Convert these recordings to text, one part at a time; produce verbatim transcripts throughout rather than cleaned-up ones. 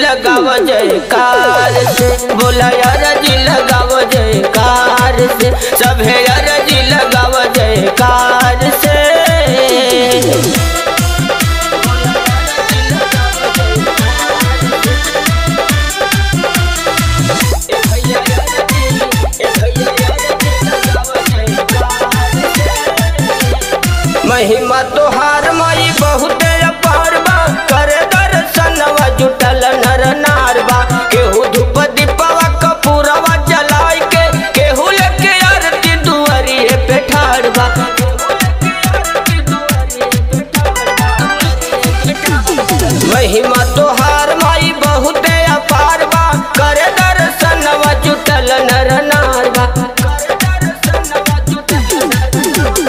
लगाओ जयकार से, बोला यार जी लगाओ जयकार से, सभी यार जी लगाओ जयकार से। महिमा तोहार माई बहुत अपार बा, कर दर्शन व जुटल नर नारबा। केहू धूप दीपवा कपूरवा जलाय के, केहू लेके आरती दुआरिये पे ठाड़बा। महिमा तोहार माई बहुत अपार बा, कर दर्शन व जुटल नर नारबा।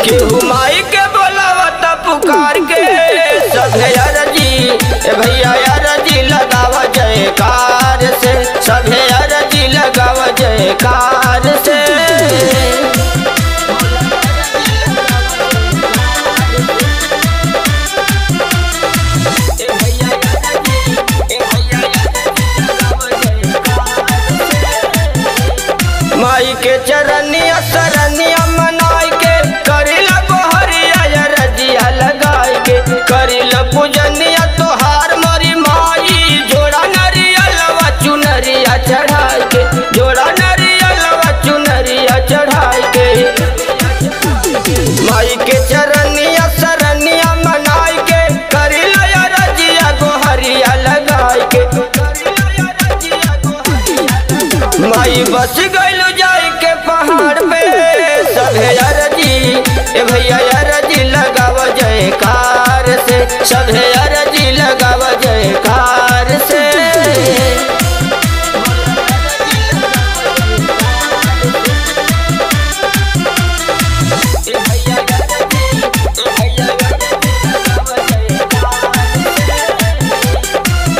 केहू माई के बोलावता पुकार के, सभे यार जी भैया यार जी लगावा जयकार से, सभे यार जी लगावा जयकार से। माई के चरनिया सरनिया मनाई के, करी ला गोहरिया यार रजिया लगाई के, करी ला पूजनिया तोहार मोरी माई। जोड़ा नरियलवा चुनरिया चढ़ाई के, जोड़ा नरियलवा चुनरिया चढ़ाई के। माई के चरनिया सरनिया मनाई के, करी ला यार रजिया गोहरिया लगाई के। माई बस गइल जाई के पहाड़ पे, सभे यार जी ए भैया यार जी लगाव जयकार से, सभे यार जी लगाव जयकार से।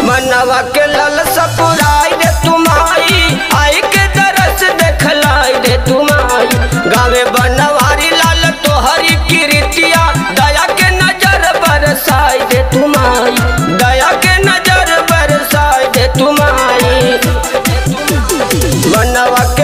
मनवा के लल सपुराई दे तुम्हारी, आई के तरस देखलाई दे तुम्हारी। गावे बनवारी लाल तोहरी कीर्तिया, दया के नजर बरसाई दे तुम्हारी, दया के नजर बरसाई दे तुम्हारी। मनवा